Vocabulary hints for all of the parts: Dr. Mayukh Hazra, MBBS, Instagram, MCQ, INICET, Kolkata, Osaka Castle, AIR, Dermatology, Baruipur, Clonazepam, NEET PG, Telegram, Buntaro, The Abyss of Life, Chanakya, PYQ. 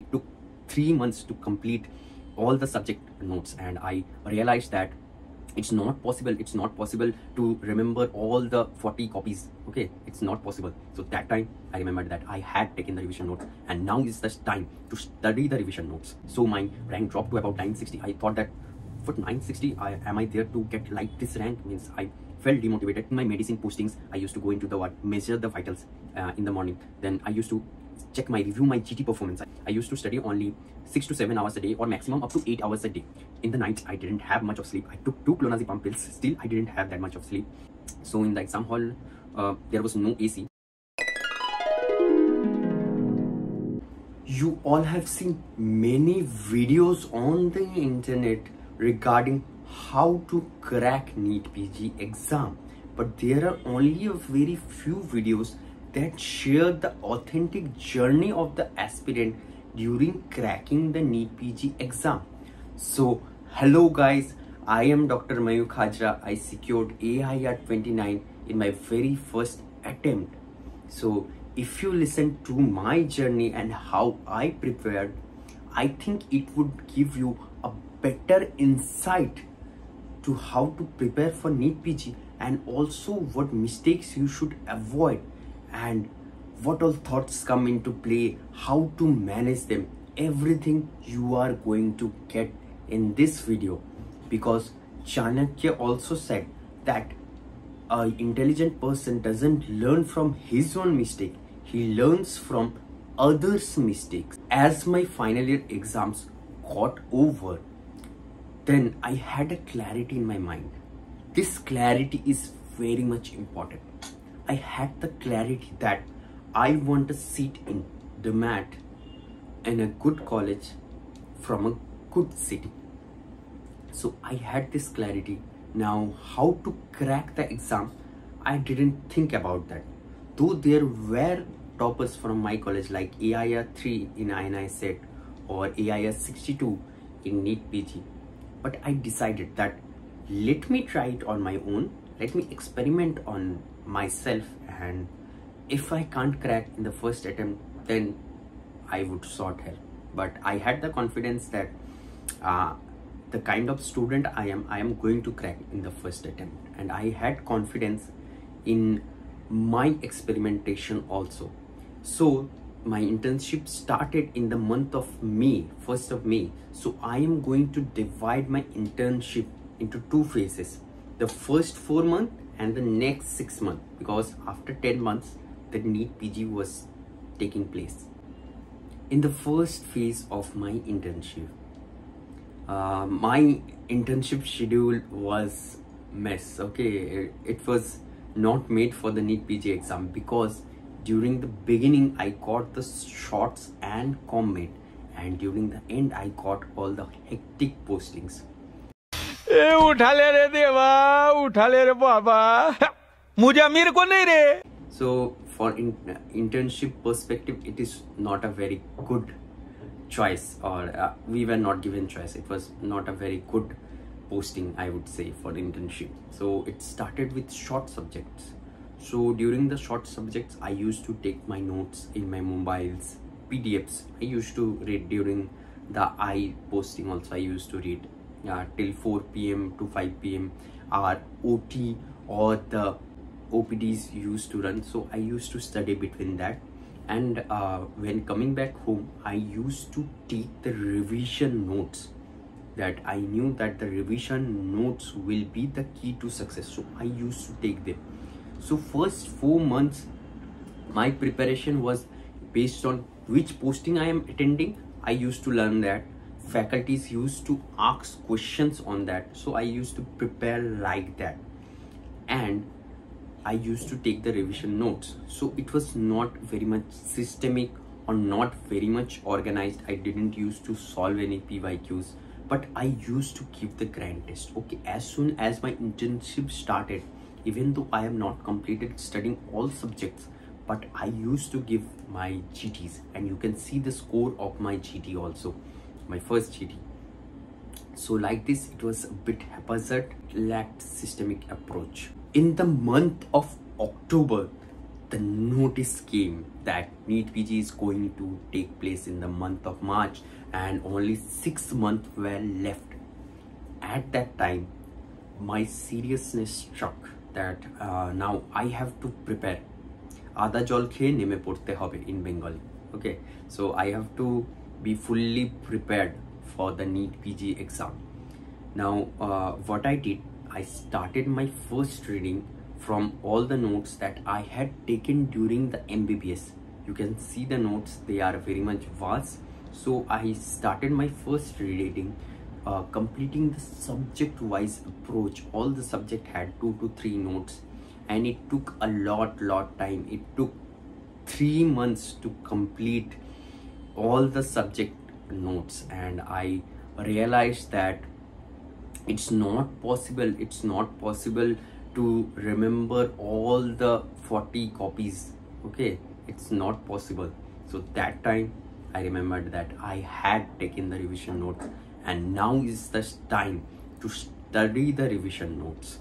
It took 3 months to complete all the subject notes, and I realized that it's not possible to remember all the 40 copies. Okay, it's not possible. So that time I remembered that I had taken the revision notes, and now is the time to study the revision notes. So my rank dropped to about 960. I thought that for 960, am I there to get like this rank? Means I felt demotivated. In my medicine postings, I used to go into the ward, measure the vitals in the morning. Then I used to check my review, my GT performance. I used to study only 6 to 7 hours a day, or maximum up to 8 hours a day. In the night, I didn't have much of sleep. I took 2 Clonazepam pills. Still, I didn't have that much of sleep. So in the exam hall, there was no AC. You all have seen many videos on the internet regarding how to crack NEET PG exam, but there are only a very few videos that share the authentic journey of the aspirant during cracking the NEET PG exam. So hello guys, I am Dr. Mayukh Hazra. I secured AIR 29 in my very first attempt. So if you listen to my journey and how I prepared, I think it would give you a better insight to how to prepare for NEET PG, and also what mistakes you should avoid, and what all thoughts come into play, how to manage them. Everything you are going to get in this video, because Chanakya also said that an intelligent person doesn't learn from his own mistake, he learns from others' mistakes. As my final year exams got over, then I had a clarity in my mind. This clarity is very much important. I had the clarity that I want a seat in DMAT in a good college from a good city. So I had this clarity. Now, how to crack the exam, I didn't think about that. Though there were toppers from my college like AIR 3 in INICET or AIR 62 in NEET PG, but I decided that let me try it on my own, let me experiment on myself, and if I can't crack in the first attempt, then I would sort help. But I had the confidence that the kind of student I am going to crack in the first attempt, and I had confidence in my experimentation also. So my internship started in the month of May, 1st of May. So I am going to divide my internship into 2 phases, the first 4 months and the next 6 months, because after 10 months the NEET PG was taking place. In the first phase of my internship, my internship schedule was mess. Okay, it was not made for the NEET PG exam, because during the beginning I got the shorts and comment, and during the end I got all the hectic postings. So for internship perspective, it is not a very good choice, or we were not given choice. It was not a very good posting, I would say, for internship. So it started with short subjects. So during the short subjects, I used to take my notes in my mobiles, PDFs. I used to read during the I posting also. I used to read till 4 PM to 5 PM our OT or the OPDs used to run, so I used to study between that. And when coming back home, I used to take the revision notes, that I knew that the revision notes will be the key to success, so I used to take them. So first 4 months my preparation was based on which posting I am attending. I used to learn that. Faculties used to ask questions on that, so I used to prepare like that, and I used to take the revision notes. So it was not very much systemic or not very much organized. I didn't used to solve any PYQs, but I used to keep the grand test. Okay, as soon as my internship started, even though I am not completed studying all subjects, but I used to give my GTs, and you can see the score of my GT also, my first GT. So like this, it was a bit haphazard, lacked systemic approach. In the month of October, the notice came that NEET PG is going to take place in the month of March and only 6 months were left. At that time, my seriousness struck that now I have to prepare. Ada jol kheye neme porte hobe in Bengali. Okay, so I have to be fully prepared for the NEET PG exam. Now, what I did, I started my first reading from all the notes that I had taken during the MBBS. You can see the notes, they are very much vast. So I started my first reading, completing the subject-wise approach. All the subject had 2 to 3 notes, and it took a lot time. It took 3 months to complete all the subject notes, and I realized that it's not possible to remember all the 40 copies. Okay, it's not possible. So that time I remembered that I had taken the revision notes, and now is the time to study the revision notes.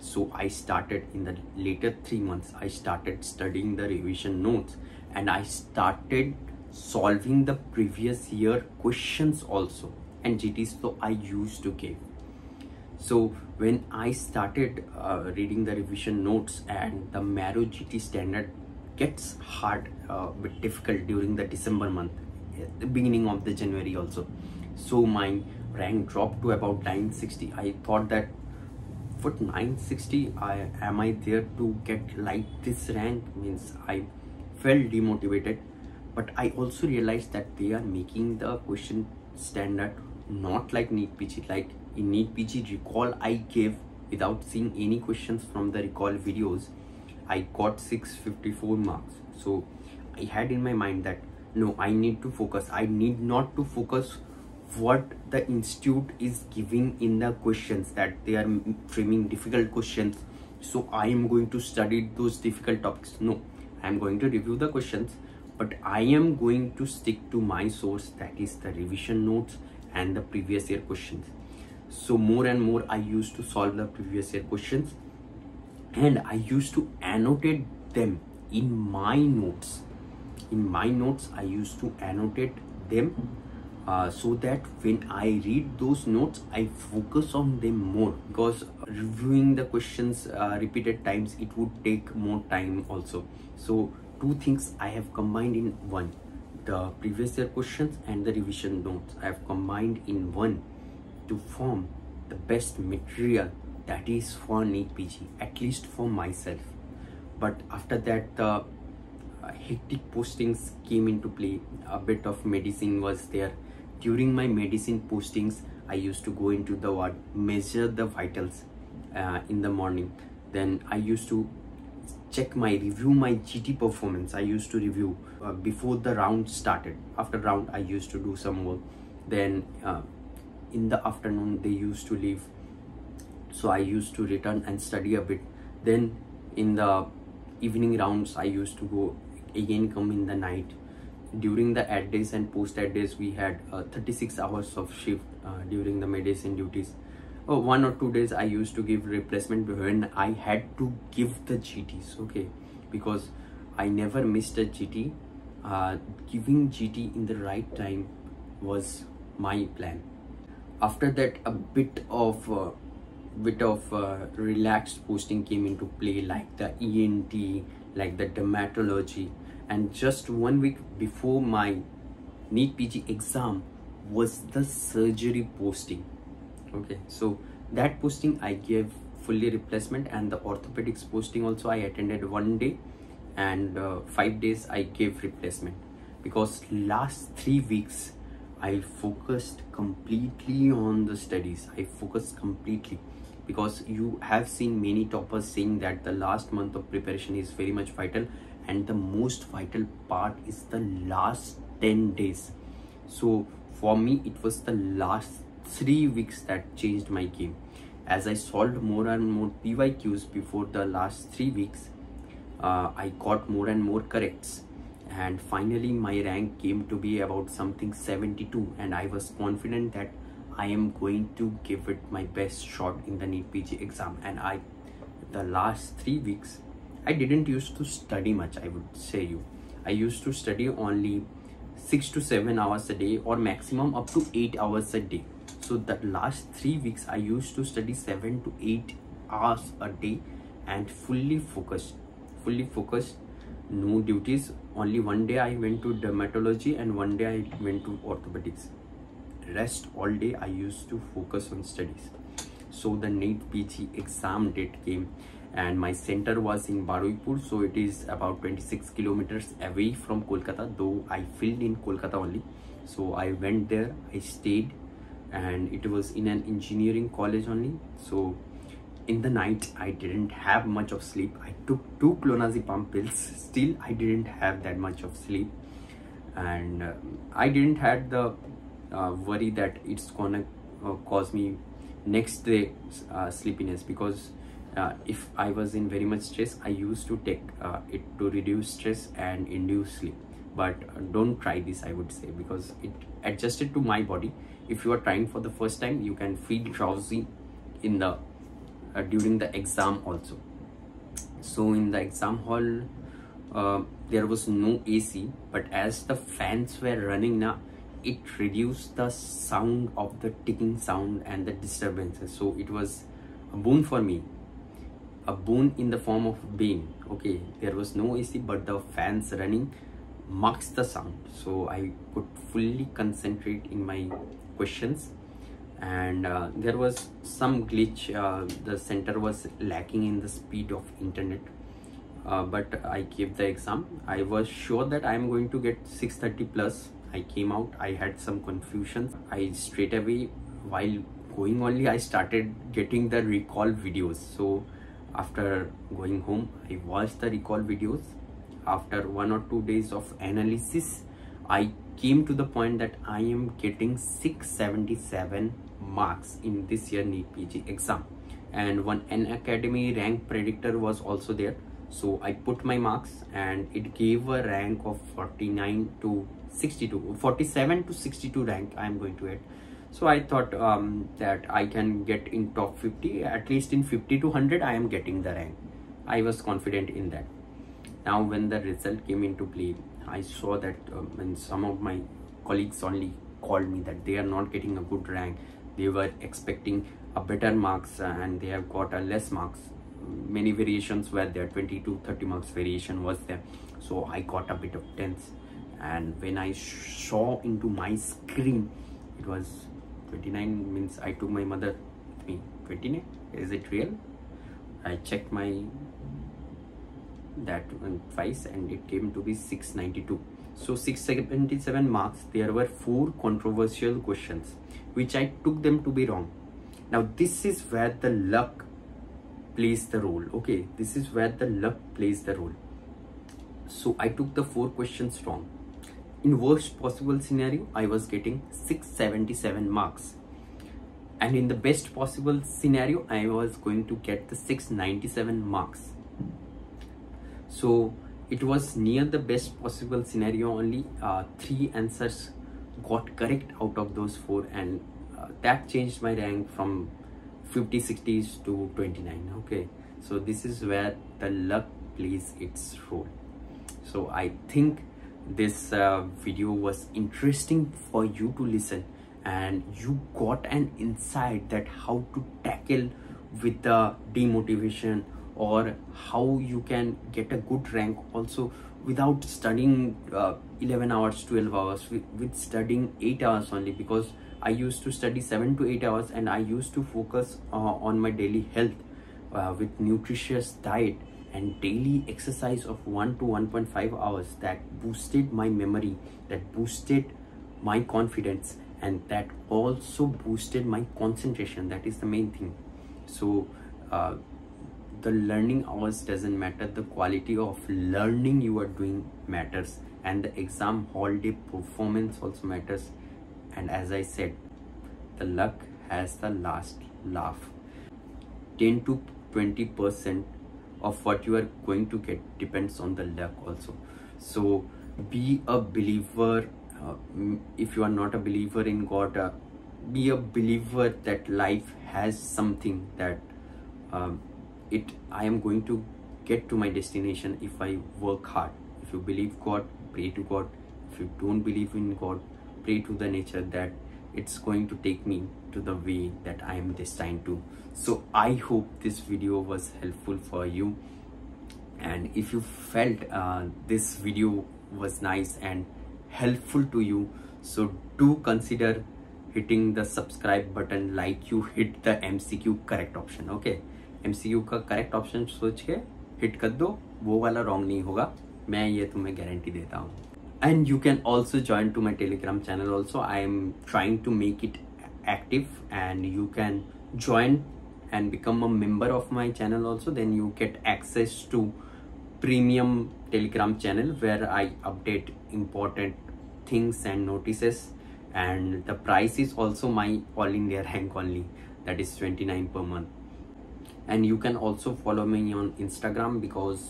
So I started in the later 3 months, I started studying the revision notes, and I started solving the previous year questions also and GTs so I used to give. So when I started reading the revision notes, and the marrow GT standard gets hard, bit difficult during the December month, the beginning of the January also. So my rank dropped to about 960. I thought that for 960, am I there to get like this rank? Means I felt demotivated, but I also realized that they are making the question standard not like NEET PG. Like in NEET PG recall, I gave without seeing any questions from the recall videos, I got 654 marks. So I had in my mind that no, I need to focus. I need not to focus what the institute is giving in the questions, that they are framing difficult questions. So I am going to study those difficult topics. No, I am going to review the questions, but I am going to stick to my source, that is the revision notes and the previous year questions. So more and more I used to solve the previous year questions, and I used to annotate them in my notes. In my notes, I used to annotate them so that when I read those notes, I focus on them more, because reviewing the questions repeated times, it would take more time also. So two things I have combined in one, the previous year questions and the revision notes. I have combined in one to form the best material that is for NEET PG, at least for myself. But after that, the hectic postings came into play. A bit of medicine was there. During my medicine postings, I used to go into the ward, measure the vitals in the morning. Then I used to check my, review my GT performance. I used to review before the round started. After round, I used to do some work. Then in the afternoon, they used to leave, so I used to return and study a bit. Then in the evening rounds, I used to go again, come in the night. During the ad days and post ad days, we had 36 hours of shift during the medicine duties. 1 or 2 days I used to give replacement when I had to give the GTs, okay, because I never missed a GT. Giving GT in the right time was my plan. After that, a bit of relaxed posting came into play, like the ENT, like the dermatology. And just 1 week before my NEET PG exam was the surgery posting. Okay, so that posting I gave fully replacement, and the orthopedics posting also I attended 1 day, and 5 days I gave replacement, because last 3 weeks I focused completely on the studies. I focused completely, because you have seen many toppers saying that the last month of preparation is very much vital, and the most vital part is the last 10 days. So for me, it was the last 3 weeks that changed my game. As I solved more and more PYQs before the last 3 weeks, I got more and more corrects. And finally, my rank came to be about something 72, and I was confident that I am going to give it my best shot in the NEET PG exam. And the last 3 weeks, I didn't used to study much, I would say you. I used to study only 6 to 7 hours a day, or maximum up to 8 hours a day. So the last 3 weeks I used to study 7 to 8 hours a day and fully focused, no duties. Only one day I went to dermatology and one day I went to orthopedics. Rest all day I used to focus on studies. So the NEET PG exam date came and my center was in Baruipur, so it is about 26 kilometers away from Kolkata, though I filled in Kolkata only. So I went there, I stayed, and it was in an engineering college only. So in the night I didn't have much of sleep. I took 2 Clonazepam pills, still I didn't have that much of sleep, and I didn't had the worry that it's gonna cause me next day sleepiness, because if I was in very much stress, I used to take it to reduce stress and induce sleep. But don't try this, I would say, because it adjusted to my body. If you are trying for the first time, you can feel drowsy in the during the exam also. So in the exam hall, there was no AC, but as the fans were running now, it reduced the sound of the ticking sound and the disturbances. So it was a boon for me, a boon in the form of pain. Okay, there was no AC, but the fans running marks the sound, so I could fully concentrate in my questions. And there was some glitch, the center was lacking in the speed of internet, but I gave the exam. I was sure that I am going to get 630+. I came out, I had some confusion. I straight away, while going only, I started getting the recall videos. So after going home, I watched the recall videos. After 1 or 2 days of analysis, I came to the point that I am getting 677 marks in this year NEET PG exam, and one N Academy rank predictor was also there. So I put my marks and it gave a rank of 47 to 62 rank I am going to get. So I thought that I can get in top 50, at least in 50 to 100 I am getting the rank. I was confident in that. Now when the result came into play, I saw that when some of my colleagues only called me that they are not getting a good rank, they were expecting a better marks and they have got a less marks. Many variations were there, 20 to 30 marks variation was there. So I got a bit of tense, and when I saw into my screen, it was 29, means I took my mother with me. 29, is it real? I checked my that twice and it came to be 692. So 677 marks. There were 4 controversial questions which I took them to be wrong. Now this is where the luck plays the role. Okay, this is where the luck plays the role. So I took the 4 questions wrong. In worst possible scenario, I was getting 677 marks, and in the best possible scenario, I was going to get the 697 marks. So it was near the best possible scenario only. 3 answers got correct out of those 4, and that changed my rank from 50-60s to 29. Okay, so this is where the luck plays its role. So I think this video was interesting for you to listen, and you got an insight that how to tackle with the demotivation, or how you can get a good rank also without studying 11 hours, 12 hours, with studying 8 hours only, because I used to study 7 to 8 hours and I used to focus on my daily health with nutritious diet and daily exercise of 1 to 1.5 hours. That boosted my memory, that boosted my confidence, and that also boosted my concentration. That is the main thing. So the learning hours doesn't matter, the quality of learning you are doing matters, and the exam hall day performance also matters. And as I said, the luck has the last laugh. 10 to 20% of what you are going to get depends on the luck also. So be a believer. If you are not a believer in God, be a believer that life has something that I am going to get to my destination if I work hard. If you believe God, pray to God. If you don't believe in God, pray to the nature that it's going to take me to the way that I am destined to. So I hope this video was helpful for you, and if you felt this video was nice and helpful to you, so do consider hitting the subscribe button like you hit the MCQ correct option. Okay, MCQ का correct option सोच के hit कर दो, वो वाला wrong नहीं होगा, मैं ये तुम्हें guarantee देता हूँ. And you can also join to my Telegram channel also. I am trying to make it active, and you can join and become a member of my channel also. Then you get access to premium Telegram channel where I update important things and notices, and the price is also my All India rank only, that is 29 per month. And you can also follow me on Instagram because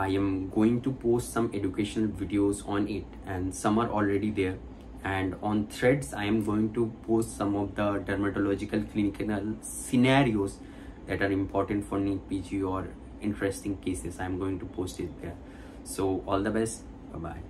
I am going to post some educational videos on it, and some are already there. And on Threads, I am going to post some of the dermatological clinical scenarios that are important for NEET PG or interesting cases. I am going to post it there. So all the best. Bye-bye.